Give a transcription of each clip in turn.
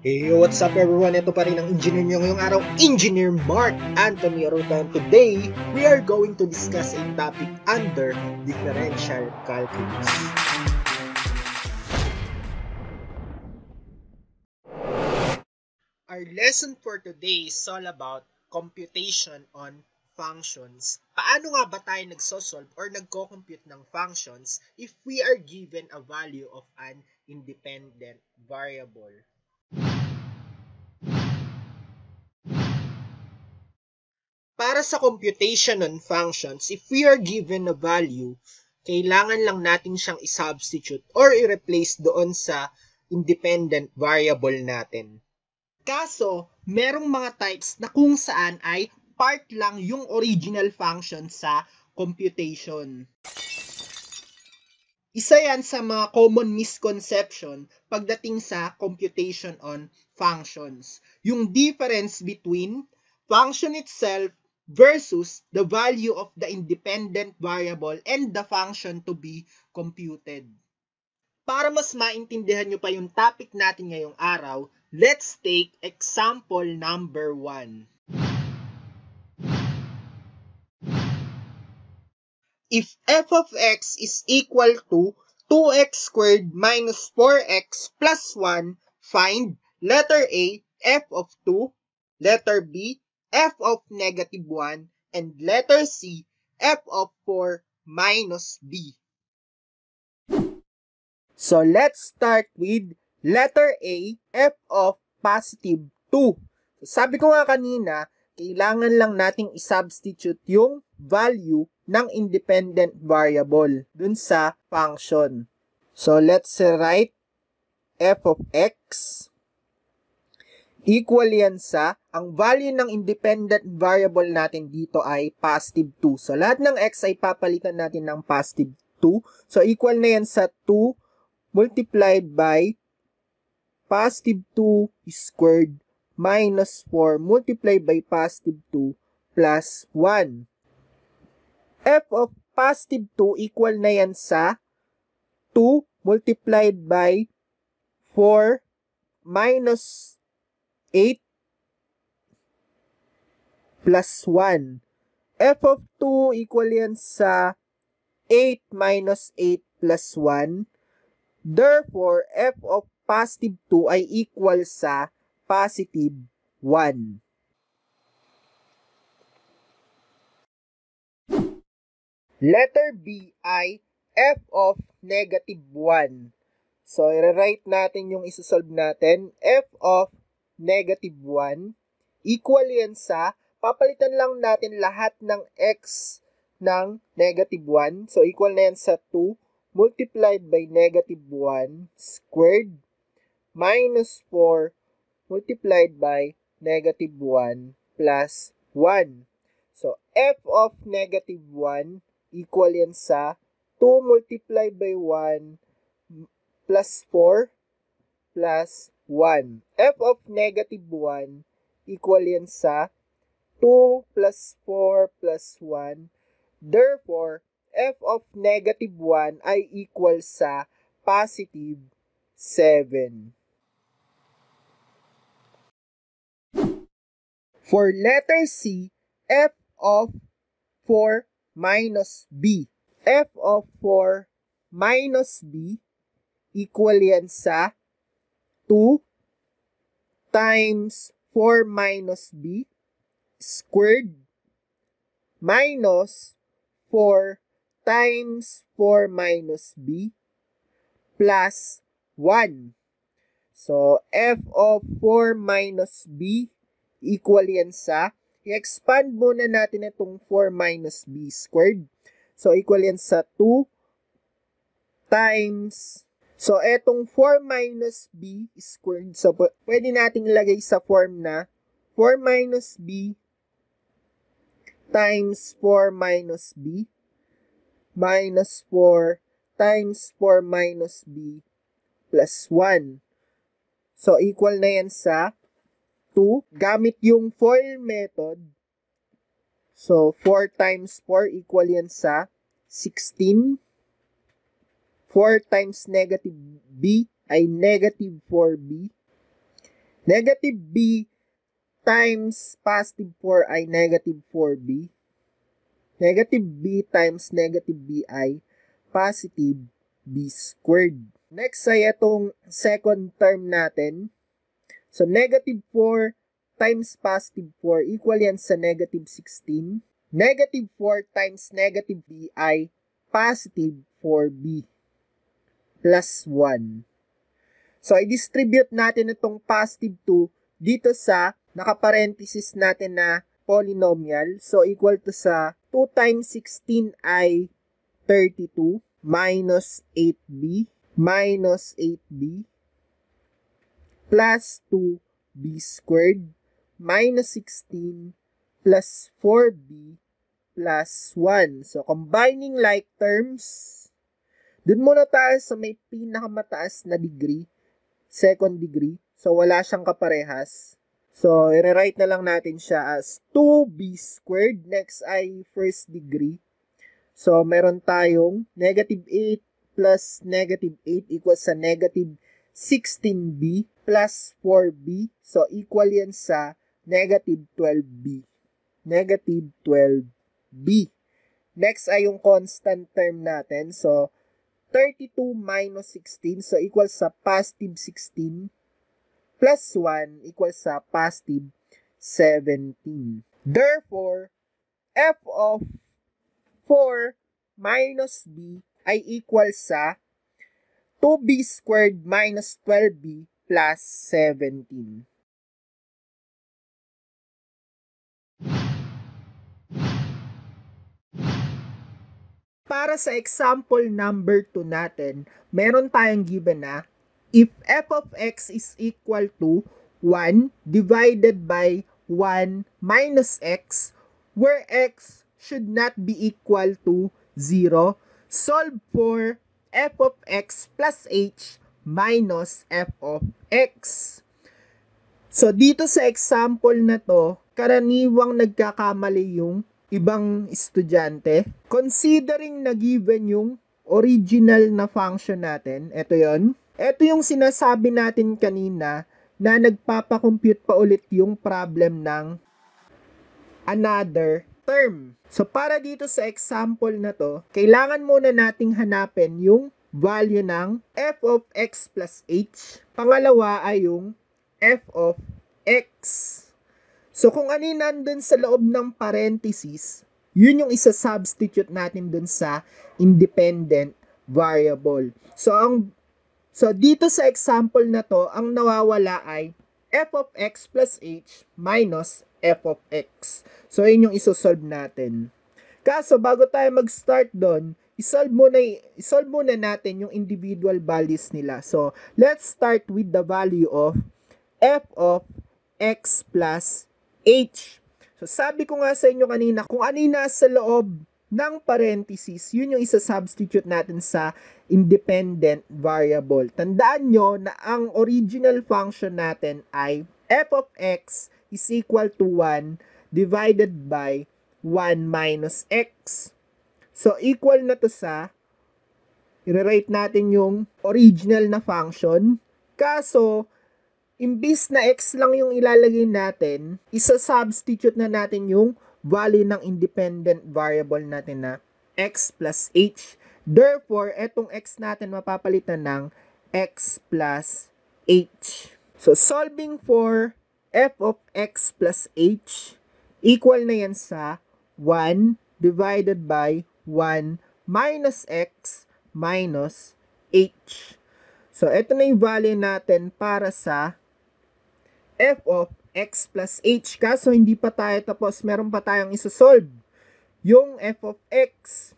Hey, what's up everyone? Ito pa rin ang engineer niyo ngayong araw, Engineer Mark Anthony Aruta. Today, we are going to discuss a topic under Differential Calculus. Our lesson for today is all about computation on functions. Paano nga ba tayo nagsosolve or nagko-compute ng functions if we are given a value of an independent variable? Para sa computation on functions, if we are given a value, kailangan lang natin siyang i-substitute or i-replace doon sa independent variable natin. Kaso, merong mga types na kung saan ay part lang yung original function sa computation. Isa yan sa mga common misconception pagdating sa computation on functions. Yung difference between function itself versus the value of the independent variable and the function to be computed. Para mas maintindihan nyo pa yung topic natin ngayong araw, let's take example number 1. If f of x is equal to 2x squared minus 4x plus 1, find letter A, f of 2, letter B, f of negative 1, and letter C, f of 4 minus B. So let's start with letter A, f of positive 2. Sabi ko nga kanina, kailangan lang nating i-substitute yung value ng independent variable dun sa function. So, let's write f of x equal yan sa, ang value ng independent variable natin dito ay positive 2. So, lahat ng x ay papalitan natin ng positive 2. So, equal na yan sa 2 multiplied by positive 2 squared minus 4 multiplied by positive 2 plus 1. F of positive 2 equal na yan sa 2 multiplied by 4 minus 8 plus 1. F of 2 equal yan sa 8 minus 8 plus 1. Therefore, F of positive 2 ay equal sa positive 1. Letter B ay f of negative 1. So, i-write natin yung isosolve natin. F of negative 1 equal yan sa, papalitan lang natin lahat ng x ng negative 1. So, equal na yan sa 2 multiplied by negative 1 squared minus 4 multiplied by negative 1 plus 1. So, f of negative 1 equal yan sa 2 multiplied by 1 plus 4 plus 1. F of negative 1 equal yan sa 2 plus 4 plus 1. Therefore, f of negative 1 ay equal sa positive 7. For letter C, f of 4 minus b. F of 4 minus b equal yan sa 2 times 4 minus b squared minus 4 times 4 minus b plus 1. So, f of 4 minus b equal yan sa, i-expand muna natin itong 4 minus b squared. So, equal yan sa 2 times. So, etong 4 minus b squared. So, pwede nating ilagay sa form na 4 minus b times 4 minus b minus 4 times 4 minus b plus 1. So, equal na yan sa 2, gamit yung FOIL method. So, 4 times 4 equal yan sa 16. 4 times negative b ay negative 4b. Negative b times positive 4 ay negative 4b. Negative b times negative b ay positive b squared. Next ay itong second term natin. So negative 4 times positive 4 equal yan sa negative 16. Negative 4 times negative b ay positive 4b plus 1. So, i-distribute natin itong positive 2 dito sa nakaparenthesis natin na polynomial. So, equal to sa 2 times 16 ay 32 minus 8b plus 2b squared minus 16 plus 4b plus 1. So, combining like terms, doon muna tayo sa may pinakamataas na degree, second degree. So, wala siyang kaparehas. So, i-rewrite na lang natin siya as 2b squared. Next ay first degree. So, meron tayong negative 8 plus negative 8 equals sa negative 16b plus 4b. So, equal yan sa negative 12b. Negative 12b. Next ay yung constant term natin. So, 32 minus 16, so equals sa positive 16 plus 1 equals sa positive 17. Therefore, f of 4 minus b ay equal sa 2b squared minus 12b plus 17. Para sa example number 2 natin, meron tayong given na if f of x is equal to 1 divided by 1 minus x, where x should not be equal to 0, solve for f of x plus h minus f of x. So, dito sa example na to, karaniwang nagkakamali yung ibang estudyante. Considering na given yung original na function natin, ito yon. Ito yung sinasabi natin kanina na nagpapacompute pa ulit yung problem ng another term. So, para dito sa example na to, kailangan muna nating hanapin yung value ng f of x plus h. Pangalawa ay yung f of x. So, kung ano yung nandun sa loob ng parenthesis, yun yung isa-substitute natin dun sa independent variable. So, dito sa example na to, ang nawawala ay f of x plus h minus f of x. So, yun yung isosolve natin. Kaso, bago tayo mag-start dun, isolve muna natin yung individual values nila. So, let's start with the value of f of x plus h. So, sabi ko nga sa inyo kanina, kung ano yung nasa loob ng parenthesis, yun yung isa-substitute natin sa independent variable. Tandaan nyo na ang original function natin ay f of x is equal to 1 divided by 1 minus x. So, equal na to sa, i-rewrite natin yung original na function. Kaso, imbis na x lang yung ilalagay natin, isa-substitute na natin yung value ng independent variable natin na x plus h. Therefore, etong x natin mapapalitan ng x plus h. So, solving for f of x plus h, equal na yan sa 1 divided by 1 minus x minus h. So, eto na yung value natin para sa f of x plus h. Kaso, hindi pa tayo tapos. Meron pa tayong isosolve yung f of x.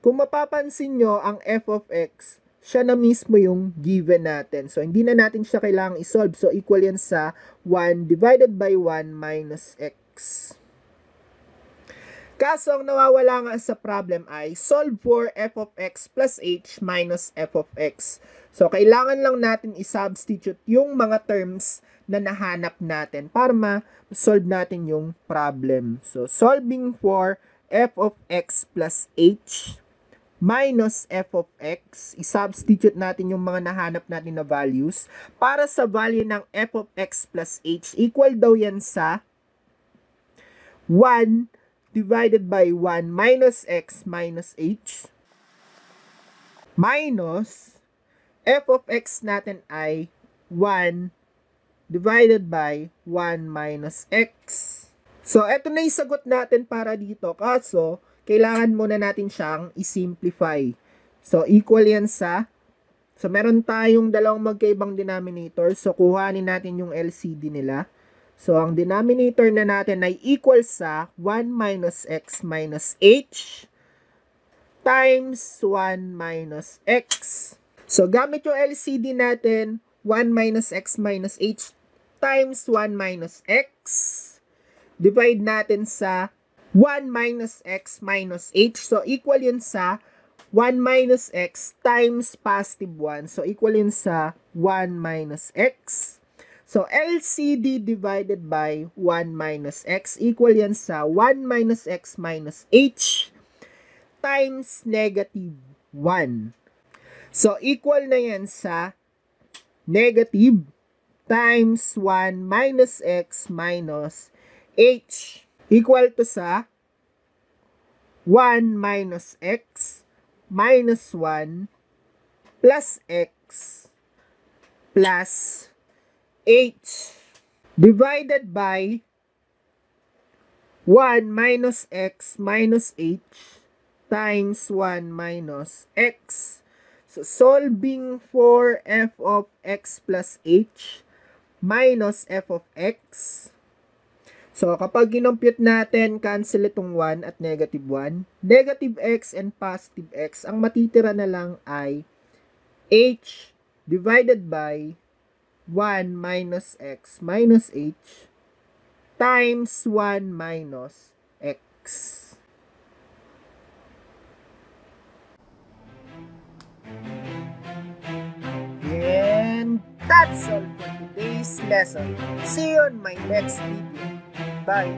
Kung mapapansin nyo, ang f of x, siya na mismo yung given natin. So, hindi na natin siya kailangang isolve. So, equal yan sa 1 divided by 1 minus x. Kaso, ang nawawala nga sa problem ay solve for f of x plus h minus f of x. So, kailangan lang natin i-substitute yung mga terms na nahanap natin para ma-solve natin yung problem. So, solving for f of x plus h minus f of x, i-substitute natin yung mga nahanap natin na values, para sa value ng f of x plus h, equal daw yan sa 1 divided by 1 minus x minus h, minus f of x natin ay 1 divided by 1 minus x. So, eto na yung sagot natin para dito, kaso kailangan muna natin siyang i-simplify. So, equal yan sa... So, meron tayong dalawang magkaibang denominator. So, kuhanin natin yung LCD nila. So, ang denominator na natin ay equal sa 1 minus x minus h times 1 minus x. So, gamit yung LCD natin, 1 minus x minus h times 1 minus x. Divide natin sa 1 minus x minus h. So, equal yun sa 1 minus x times positive 1. So, equal yun sa 1 minus x. So, LCD divided by 1 minus x. Equal yan sa 1 minus x minus h times negative 1. So, equal na yan sa negative times 1 minus x minus h. Equal to sa 1 minus x minus 1 plus x plus h divided by 1 minus x minus h times 1 minus x. So, solving for f of x plus h minus f of x. So, kapag ginompute natin, cancel itong 1 at negative 1. Negative x and positive x, ang matitira na lang ay h divided by 1 minus x minus h times 1 minus x. And that's all for today's lesson. See you on my next video. Bye.